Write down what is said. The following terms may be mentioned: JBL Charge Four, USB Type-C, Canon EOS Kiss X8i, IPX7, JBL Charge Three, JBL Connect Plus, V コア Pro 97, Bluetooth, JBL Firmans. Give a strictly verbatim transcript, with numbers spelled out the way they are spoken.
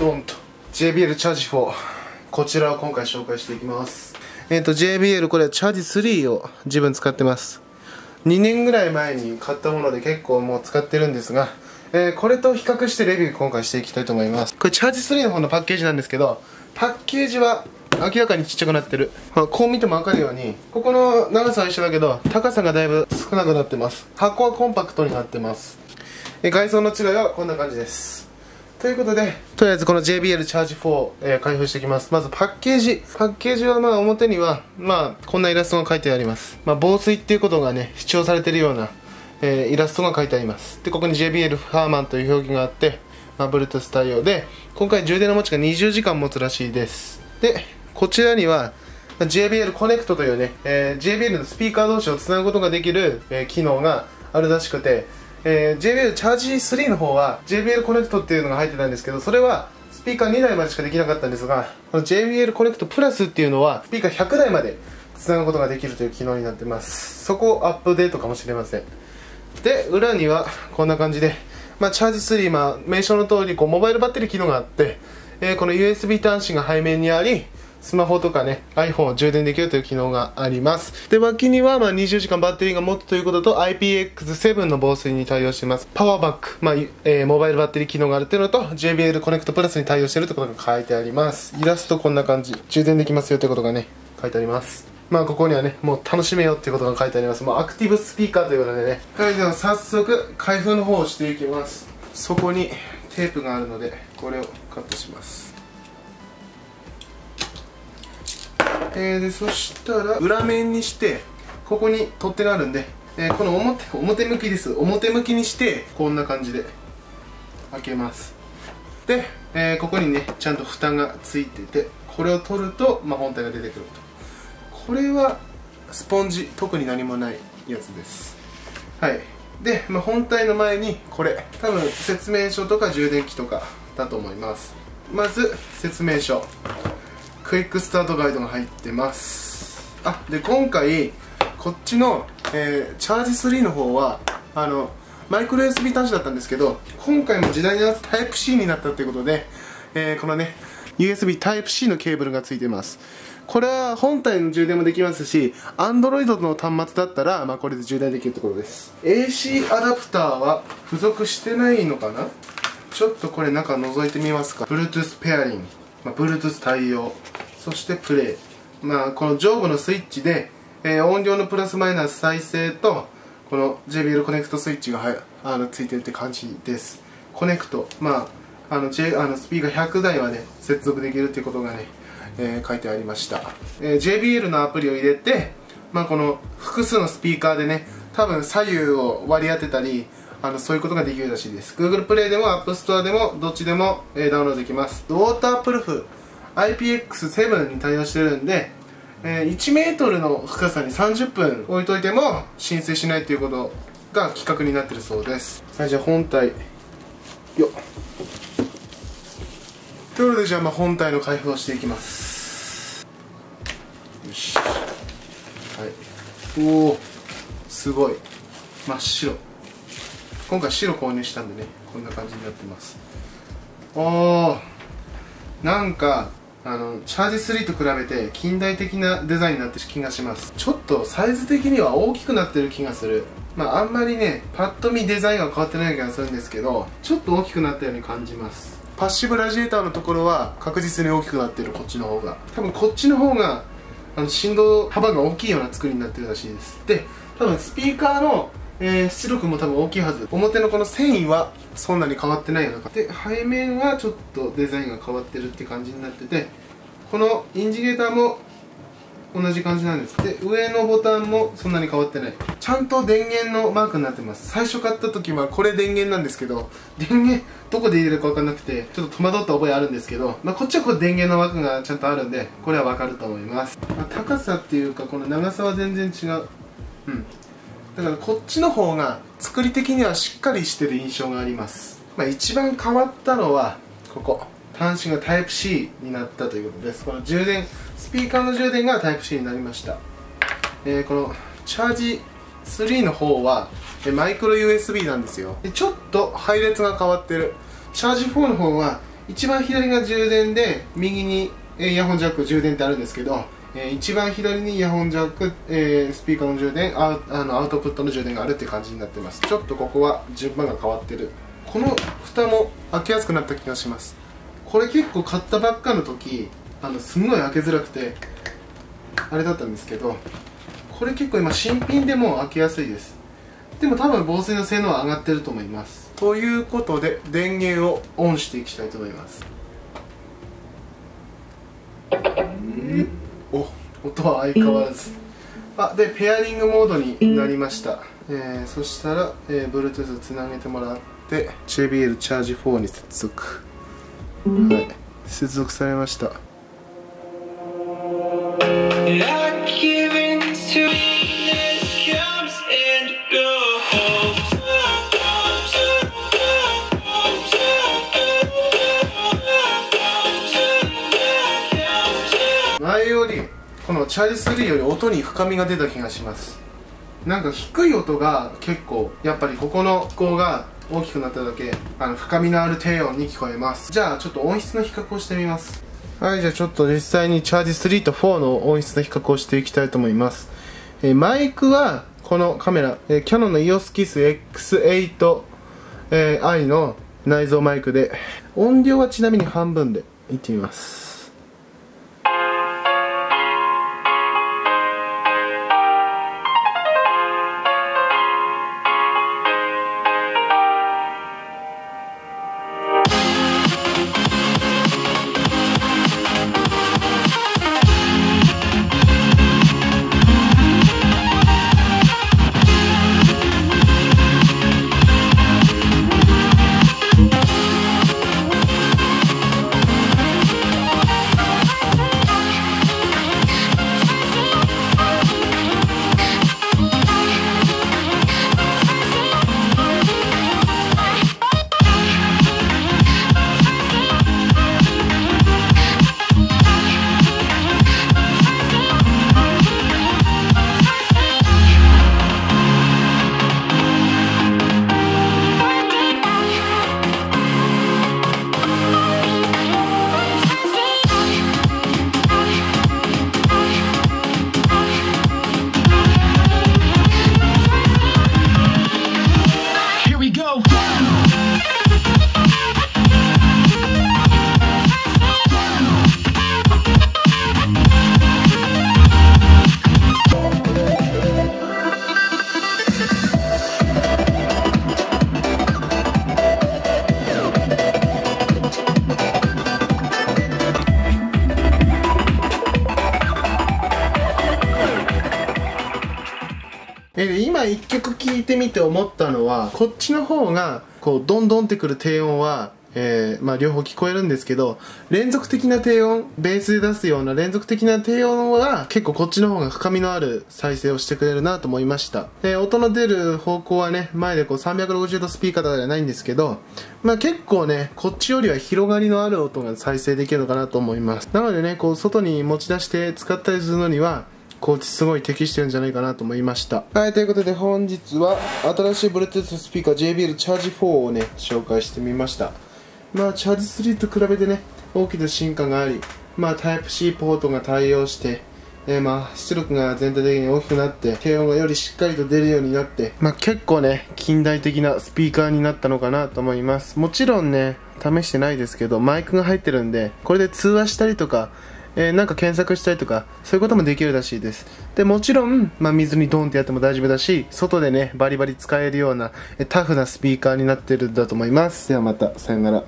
ドンと ジェイビーエル Charge フォー、こちらを今回紹介していきます。えっと ジェイビーエル これは Charge スリーを自分使ってます。にねんぐらい前に買ったもので結構もう使ってるんですが、えー、これと比較してレビュー今回していきたいと思います。これ Charge スリーの方のパッケージなんですけど、パッケージは明らかにちっちゃくなってる。まあ、こう見ても分かるようにここの長さは一緒だけど高さがだいぶ少なくなってます。箱はコンパクトになってます。え外装の違いはこんな感じです。ということで、とりあえずこの ジェイビーエル Charge フォー、えー、開封していきます。まずパッケージ。パッケージはまあ表には、まあこんなイラストが書いてあります。まあ防水っていうことがね、主張されているような、えー、イラストが書いてあります。で、ここに ジェイビーエル ファーマンという表記があって、まあ Bluetooth 対応で、今回充電の持ちがにじゅうじかん持つらしいです。で、こちらには、ジェイビーエル Connect というね、えー、ジェイビーエル のスピーカー同士をつなぐことができる、えー、機能があるらしくて、えー、ジェイビーエル Charge スリーの方は ジェイビーエル Connect っていうのが入ってたんですけど、それはスピーカーにだいまでしかできなかったんですが、この ジェイビーエル Connect Plus っていうのはスピーカーひゃくだいまでつなぐことができるという機能になってます。そこをアップデートかもしれません。で、裏にはこんな感じで、まあ、Charge スリー、まあ、名称の通りこうモバイルバッテリー機能があって、えー、この ユーエスビー 端子が背面にあり、スマホとかね iPhone を充電できるという機能があります。で、脇にはまあにじゅうじかんバッテリーが持つということと アイピーエックスセブン の防水に対応しています。パワーバック、まあえー、モバイルバッテリー機能があるというのと ジェイビーエル Connect Plus に対応しているということが書いてあります。イラストこんな感じ、充電できますよということがね書いてあります。まあここにはね、もう楽しめよということが書いてあります。もうアクティブスピーカーということでね。それでは早速開封の方をしていきます。そこにテープがあるのでこれをカットします。えー、でそしたら裏面にしてここに取っ手があるんで、えー、この表、表向きです。表向きにしてこんな感じで開けます。で、えー、ここにねちゃんと蓋がついてて、これを取ると、まあ、本体が出てくると。これはスポンジ、特に何もないやつです。はい。で、まあ、本体の前にこれ多分説明書とか充電器とかだと思います。まず説明書、クイックスタートガイドが入ってます。あ、で今回こっちの、えー、チャージスリーの方はあのマイクロ ユーエスビー 端子だったんですけど、今回も時代に合わせてタイプ C になったということで、えー、このね ユーエスビー タイプ C のケーブルがついてます。これは本体の充電もできますし、 Android の端末だったら、まあ、これで充電できるところです。 エーシー アダプターは付属してないのかな。ちょっとこれ中覗いてみますか。 Bluetooth ペアリング、まあ、Bluetooth 対応、そしてプレイ、まあ、この上部のスイッチで、えー、音量のプラスマイナス再生とこの ジェイビーエル コネクトスイッチがはあのついてるって感じです。コネクト、まあ、あの J、あのスピーカーひゃくだいまで接続できるっていうことがね、えー、書いてありました。えー、ジェイビーエル のアプリを入れて、まあ、この複数のスピーカーでね多分左右を割り当てたり、あのそういうことができるらしいです。 Google プレイでも App Store でもどっちでも、えー、ダウンロードできます。ウォータープルーフ、アイピーエックスセブン に対応してるんで、えー、いちメートルの深さにさんじゅっぷん置いといても浸水しないということが規格になってるそうです。はい、じゃあ本体よっということで、じゃあまあ本体の開封をしていきます。よし、はい、おおすごい真っ白。今回白購入したんでねこんな感じになってます。おお、なんかあのチャージスリーと比べて近代的なデザインになってる気がします。ちょっとサイズ的には大きくなってる気がする。まああんまりねパッと見デザインは変わってない気がするんですけど、ちょっと大きくなったように感じます。パッシブラジエーターのところは確実に大きくなってる。こっちの方が多分こっちの方があの振動幅が大きいような作りになってるらしいです。で多分スピーカーの、えー、出力も多分大きいはず。表のこの繊維はそんなに変わってないような感じで、背面はちょっとデザインが変わってるって感じになってて、このインジケーターも同じ感じなんです。で上のボタンもそんなに変わってない。ちゃんと電源のマークになってます。最初買った時はこれ電源なんですけど、電源どこで入れるか分かんなくてちょっと戸惑った覚えあるんですけど、まあ、こっちはこう電源のマークがちゃんとあるんでこれは分かると思います。まあ、高さっていうかこの長さは全然違う。うん、だからこっちの方が作り的にはしっかりしてる印象があります。まあ、一番変わったのはここ、端子がタイプ C になったということです。この充電、スピーカーの充電がタイプ C になりました。えー、このチャージスリーの方はマイクロ ユーエスビー なんですよ。でちょっと配列が変わってる。チャージフォーの方は一番左が充電で、右にイヤホンジャック、充電ってあるんですけど、えー、一番左にイヤホンジャック、えー、スピーカーの充電、ああのアウトプットの充電があるっていう感じになってます。ちょっとここは順番が変わってる。この蓋も開けやすくなった気がします。これ結構買ったばっかの時、あのすんごい開けづらくてあれだったんですけど、これ結構今新品でも開けやすいです。でも多分防水の性能は上がってると思います。ということで電源をオンしていきたいと思います。んお、音は相変わらず。あ、でペアリングモードになりました。えー、そしたら、えー、Bluetooth つなげてもらって ジェイビーエル Charge フォー に接続、はい、接続されました。前よりこのチャージスリーより音に深みが出た気がします。なんか低い音が結構やっぱりここの機構が大きくなっただけ、あの深みのある低音に聞こえます。じゃあちょっと音質の比較をしてみます。はい、じゃあちょっと実際にチャージスリーとフォーの音質の比較をしていきたいと思います。えー、マイクはこのカメラ、えー、キヤノンの イオスキスエックスエイトアイ、えー、の内蔵マイクで、音量はちなみに半分でいってみます。今いっきょく聴いてみて思ったのは、こっちの方がこうドンドンってくる低音は、えーまあ、両方聞こえるんですけど、連続的な低音、ベースで出すような連続的な低音は結構こっちの方が深みのある再生をしてくれるなと思いました。で音の出る方向はね、前でこうさんびゃくろくじゅうどスピーカーとかではないんですけど、まあ、結構ねこっちよりは広がりのある音が再生できるのかなと思います。なのでね、こう外に持ち出して使ったりするのにはこっちすごい適してるんじゃないかなと思いました。はい、ということで本日は新しい Bluetooth スピーカー ジェイビーエル Charge フォー をね紹介してみました。まあチャージスリーと比べてね大きな進化があり、まあタイプ C ポートが対応して、えー、まあ出力が全体的に大きくなって、低音がよりしっかりと出るようになって、まあ結構ね近代的なスピーカーになったのかなと思います。もちろんね試してないですけど、マイクが入ってるんでこれで通話したりとか、えー、なんか検索したりとかそういうこともできるらしいです。でもちろん、まあ、水にドンってやっても大丈夫だし、外でねバリバリ使えるようなタフなスピーカーになってるんだと思います。ではまた、さよなら。